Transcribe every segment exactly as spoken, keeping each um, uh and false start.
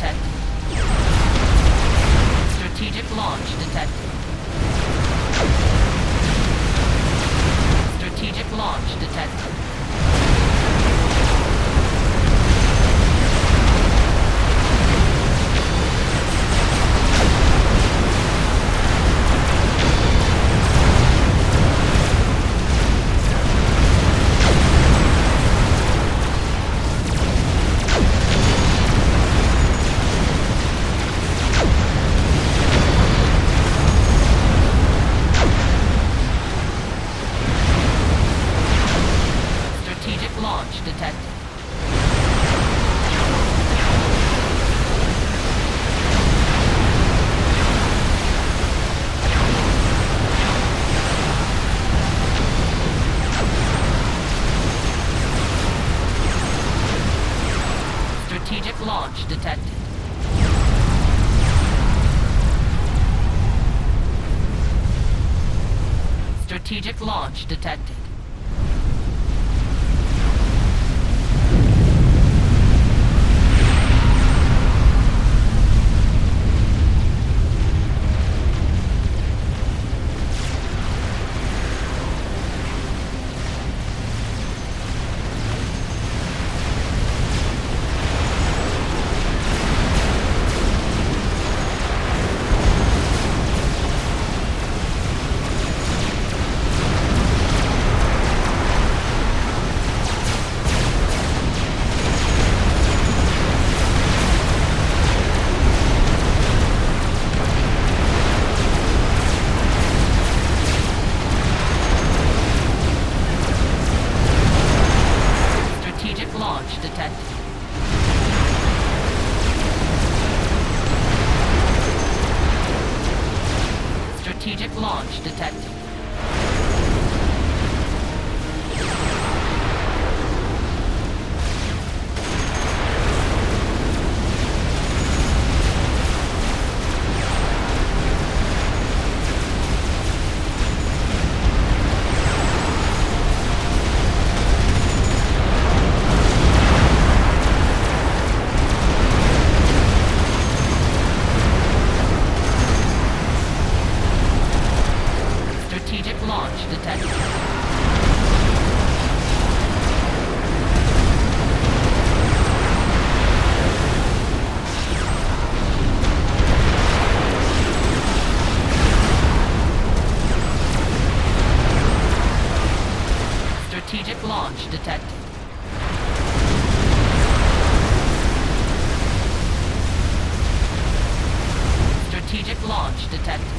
detected. Strategic launch detected. Strategic launch detected. Strategic launch detected. Strategic launch detected. Strategic launch detected. Strategic launch detected. Strategic launch detected.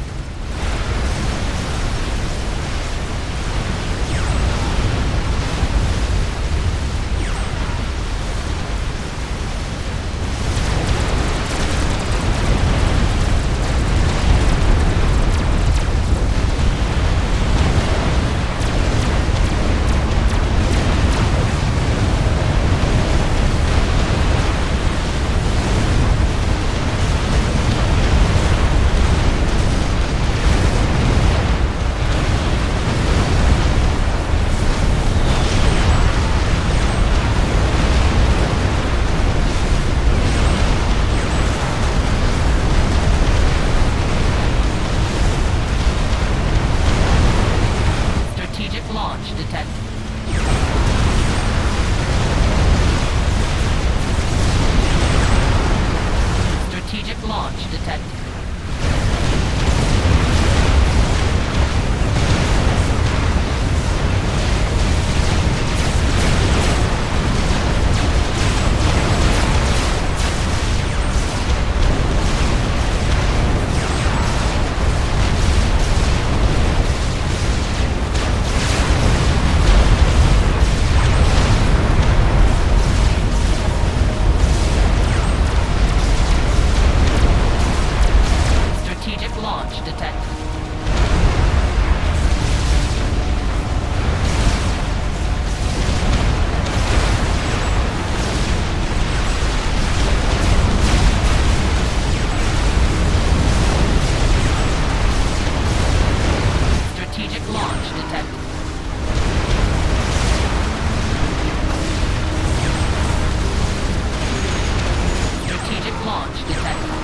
launch detector.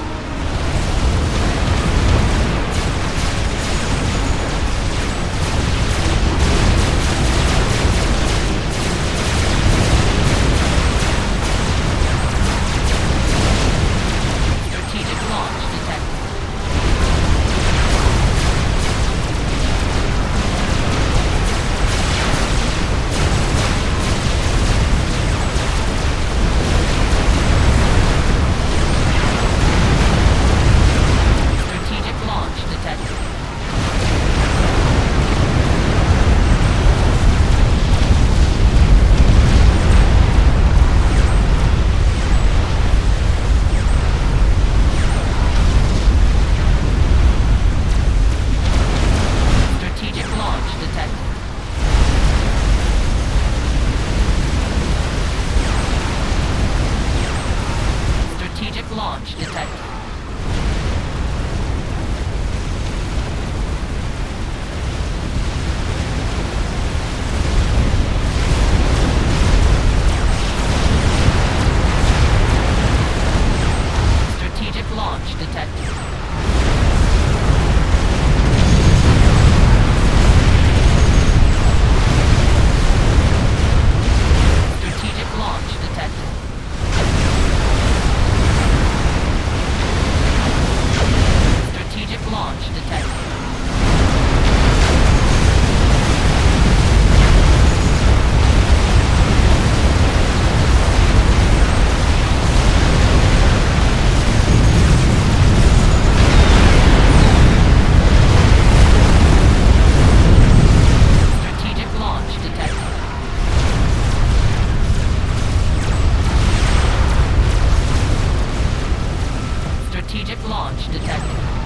Launch detected. Strategic launch detected. Strategic launch detected.